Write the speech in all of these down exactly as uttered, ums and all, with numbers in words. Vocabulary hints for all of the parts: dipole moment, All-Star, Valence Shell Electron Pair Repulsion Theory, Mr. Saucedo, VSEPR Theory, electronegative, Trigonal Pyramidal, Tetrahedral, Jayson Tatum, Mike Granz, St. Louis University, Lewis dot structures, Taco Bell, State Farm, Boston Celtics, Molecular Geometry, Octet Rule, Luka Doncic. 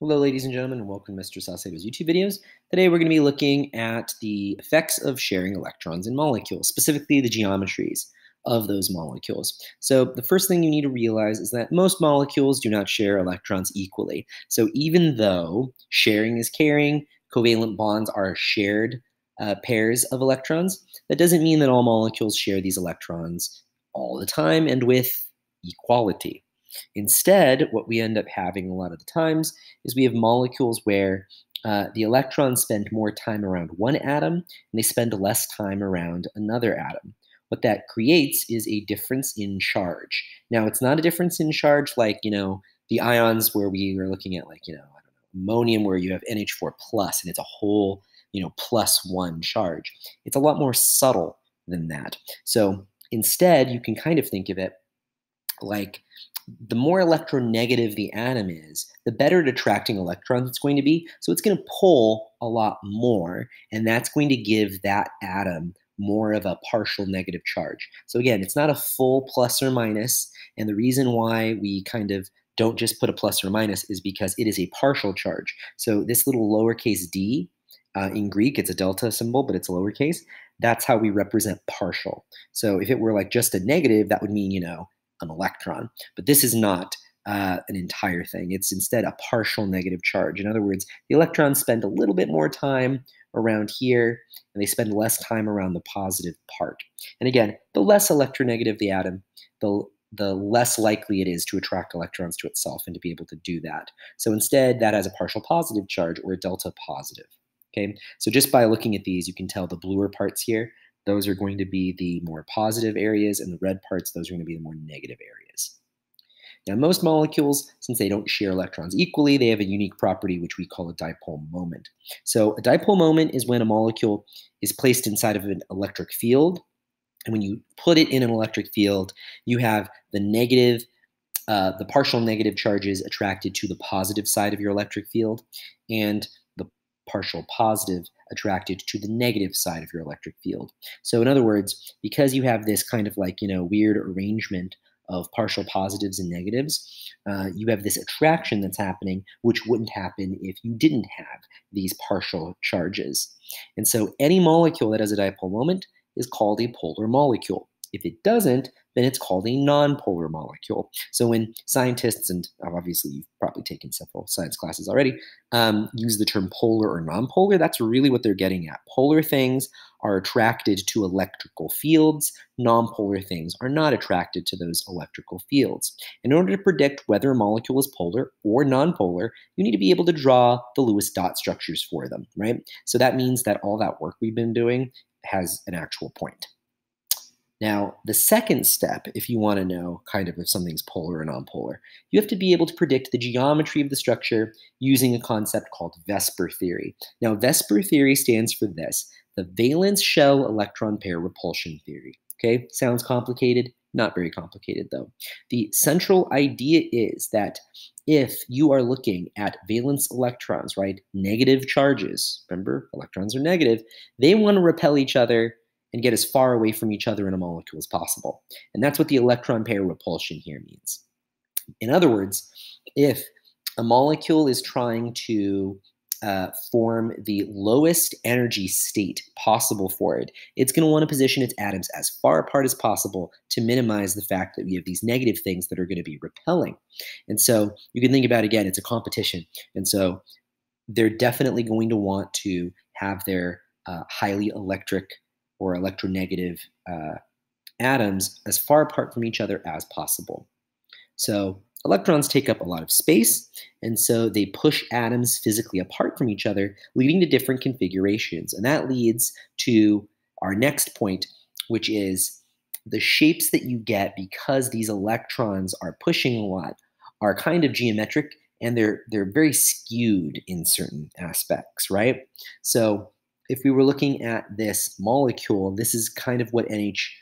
Hello, ladies and gentlemen, and welcome to Mister Saucedo's YouTube videos. Today we're going to be looking at the effects of sharing electrons in molecules, specifically the geometries of those molecules. So the first thing you need to realize is that most molecules do not share electrons equally. So even though sharing is caring, covalent bonds are shared uh, pairs of electrons, that doesn't mean that all molecules share these electrons all the time and with equality. Instead, what we end up having a lot of the times is we have molecules where uh, the electrons spend more time around one atom, and they spend less time around another atom. What that creates is a difference in charge. Now, it's not a difference in charge like, you know, the ions where we are looking at like, you know, I don't know, ammonium where you have N H four plus, and it's a whole, you know, plus one charge. It's a lot more subtle than that. So instead, you can kind of think of it like, the more electronegative the atom is, the better at attracting electrons it's going to be. So it's going to pull a lot more, and that's going to give that atom more of a partial negative charge. So again, it's not a full plus or minus, and the reason why we kind of don't just put a plus or minus is because it is a partial charge. So this little lowercase d, uh, in Greek, it's a delta symbol, but it's lowercase. That's how we represent partial. So if it were like just a negative, that would mean, you know, an electron, but this is not uh, an entire thing. It's instead a partial negative charge. In other words, the electrons spend a little bit more time around here, and they spend less time around the positive part. And again, the less electronegative the atom, the, the less likely it is to attract electrons to itself and to be able to do that. So instead, that has a partial positive charge or a delta positive. Okay, so just by looking at these, you can tell the bluer parts here, those are going to be the more positive areas, and the red parts, those are going to be the more negative areas. Now, most molecules, since they don't share electrons equally, they have a unique property which we call a dipole moment. So a dipole moment is when a molecule is placed inside of an electric field, and when you put it in an electric field, you have the negative, uh, the partial negative charges attracted to the positive side of your electric field, and the partial positive attracted to the negative side of your electric field. So in other words, because you have this kind of like, you know, weird arrangement of partial positives and negatives, uh, you have this attraction that's happening, which wouldn't happen if you didn't have these partial charges. And so any molecule that has a dipole moment is called a polar molecule. If it doesn't, then it's called a nonpolar molecule. So when scientists, and obviously you've probably taken several science classes already, um, use the term polar or nonpolar, that's really what they're getting at. Polar things are attracted to electrical fields. Nonpolar things are not attracted to those electrical fields. In order to predict whether a molecule is polar or nonpolar, you need to be able to draw the Lewis dot structures for them, right? So that means that all that work we've been doing has an actual point. Now, the second step, if you want to know kind of if something's polar or nonpolar, you have to be able to predict the geometry of the structure using a concept called V S E P R theory. Now, V S E P R theory stands for this, the valence shell electron pair repulsion theory. Okay, sounds complicated, not very complicated though. The central idea is that if you are looking at valence electrons, right, negative charges, remember, electrons are negative, they want to repel each other and get as far away from each other in a molecule as possible. And that's what the electron pair repulsion here means. In other words, if a molecule is trying to uh, form the lowest energy state possible for it, it's going to want to position its atoms as far apart as possible to minimize the fact that we have these negative things that are going to be repelling. And so you can think about, again, it's a competition. And so they're definitely going to want to have their uh, highly electric or electronegative uh, atoms as far apart from each other as possible. So electrons take up a lot of space, and so they push atoms physically apart from each other, leading to different configurations. And that leads to our next point, which is the shapes that you get because these electrons are pushing a lot are kind of geometric, and they're, they're very skewed in certain aspects, right? So if we were looking at this molecule, this is kind of what N H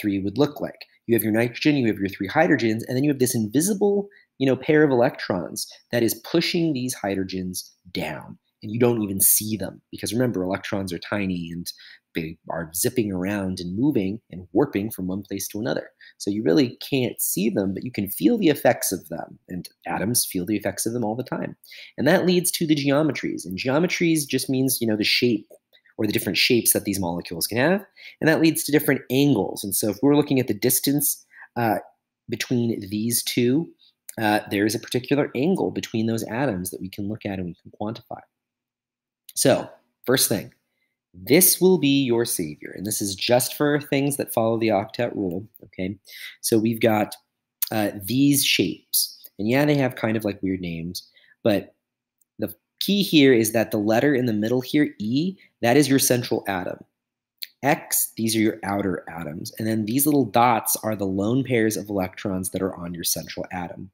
three would look like. You have your nitrogen, you have your three hydrogens, and then you have this invisible, you know, pair of electrons that is pushing these hydrogens down. and you don't even see them, because remember, electrons are tiny and they are zipping around and moving and warping from one place to another. So you really can't see them, but you can feel the effects of them, and atoms feel the effects of them all the time. And that leads to the geometries, and geometries just means, you know, the shape or the different shapes that these molecules can have, and that leads to different angles. And so if we're looking at the distance uh, between these two, uh, there is a particular angle between those atoms that we can look at and we can quantify. So first thing, this will be your savior, and this is just for things that follow the octet rule, okay? So we've got uh, these shapes, and yeah, they have kind of like weird names, but the key here is that the letter in the middle here, E, that is your central atom. X, these are your outer atoms, and then these little dots are the lone pairs of electrons that are on your central atom.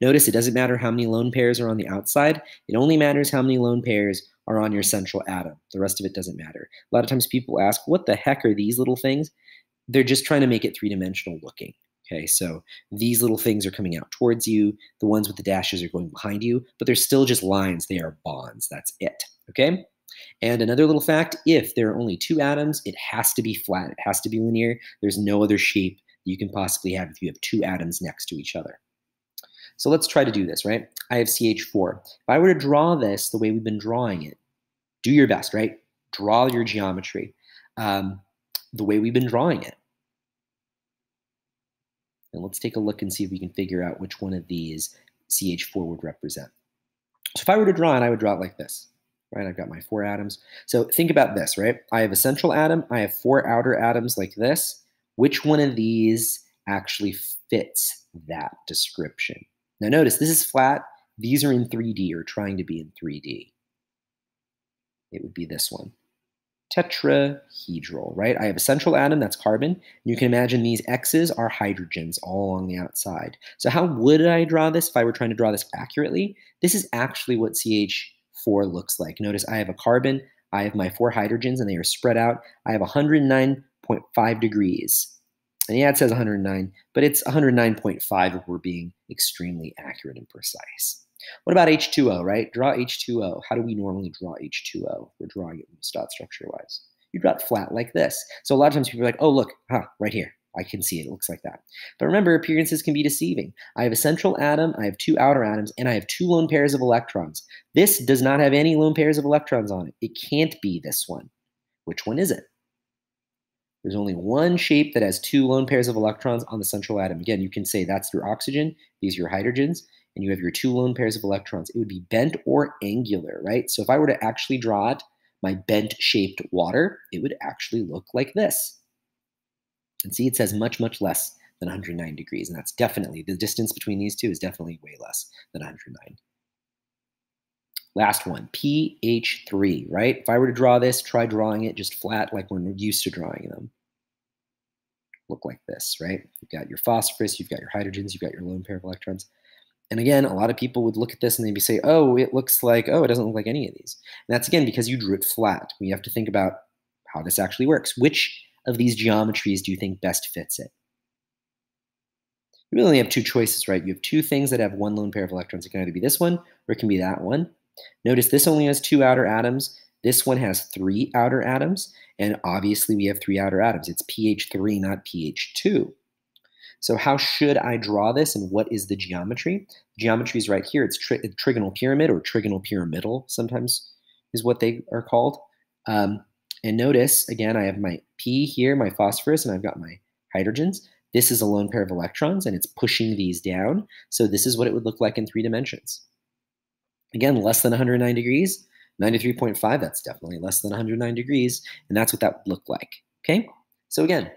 Notice it doesn't matter how many lone pairs are on the outside, it only matters how many lone pairs are on your central atom. The rest of it doesn't matter. A lot of times people ask, what the heck are these little things? They're just trying to make it three-dimensional looking. Okay, so these little things are coming out towards you. The ones with the dashes are going behind you, but they're still just lines. They are bonds. That's it, okay? And another little fact, if there are only two atoms, it has to be flat. It has to be linear. There's no other shape you can possibly have if you have two atoms next to each other. So let's try to do this, right? I have C H four. If I were to draw this the way we've been drawing it, do your best, right? Draw your geometry um, the way we've been drawing it. And let's take a look and see if we can figure out which one of these C H four would represent. So if I were to draw it, I would draw it like this, right? I've got my four atoms. So think about this, right? I have a central atom. I have four outer atoms like this. Which one of these actually fits that description? Now notice, this is flat. These are in three D, or trying to be in three D. It would be this one. Tetrahedral, right? I have a central atom, that's carbon. You can imagine these X's are hydrogens all along the outside. So how would I draw this if I were trying to draw this accurately? This is actually what C H four looks like. Notice I have a carbon, I have my four hydrogens, and they are spread out. I have one hundred nine point five degrees. And yeah, it says one hundred nine, but it's one hundred nine point five if we're being extremely accurate and precise. What about H two O, right? Draw H two O. How do we normally draw H two O? We're drawing it Lewis dot structure-wise. You draw it flat like this. So a lot of times people are like, oh, look, huh, right here. I can see it. It looks like that. But remember, appearances can be deceiving. I have a central atom, I have two outer atoms, and I have two lone pairs of electrons. This does not have any lone pairs of electrons on it. It can't be this one. Which one is it? There's only one shape that has two lone pairs of electrons on the central atom. Again, you can say that's your oxygen, these are your hydrogens, and you have your two lone pairs of electrons. It would be bent or angular, right? So if I were to actually draw it, my bent-shaped water, it would actually look like this. And see, it says much, much less than one hundred nine degrees, and that's definitely, the distance between these two is definitely way less than one hundred nine. Last one, P H three, right? If I were to draw this, try drawing it just flat like we're used to drawing them. Look like this, right? You've got your phosphorus, you've got your hydrogens, you've got your lone pair of electrons. And again, a lot of people would look at this and they'd be say, oh, it looks like, oh, it doesn't look like any of these. And that's, again, because you drew it flat. We have to think about how this actually works. Which of these geometries do you think best fits it? You really only have two choices, right? You have two things that have one lone pair of electrons. It can either be this one or it can be that one. Notice this only has two outer atoms. This one has three outer atoms. And obviously, we have three outer atoms. It's P H three, not P H two. So how should I draw this, and what is the geometry? The geometry is right here. It's tri trigonal pyramid, or trigonal pyramidal sometimes is what they are called. Um, and notice, again, I have my P here, my phosphorus, and I've got my hydrogens. This is a lone pair of electrons, and it's pushing these down. So this is what it would look like in three dimensions. Again, less than one hundred nine degrees, ninety-three point five, that's definitely less than one hundred nine degrees, and that's what that would look like, okay? So again,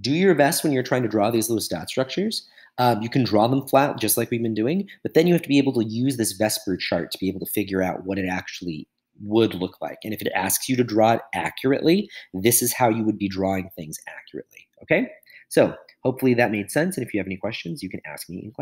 do your best when you're trying to draw these Lewis dot structures. Um, you can draw them flat, just like we've been doing, but then you have to be able to use this VSEPR chart to be able to figure out what it actually would look like. And if it asks you to draw it accurately, this is how you would be drawing things accurately, okay? So hopefully that made sense, and if you have any questions, you can ask me in class.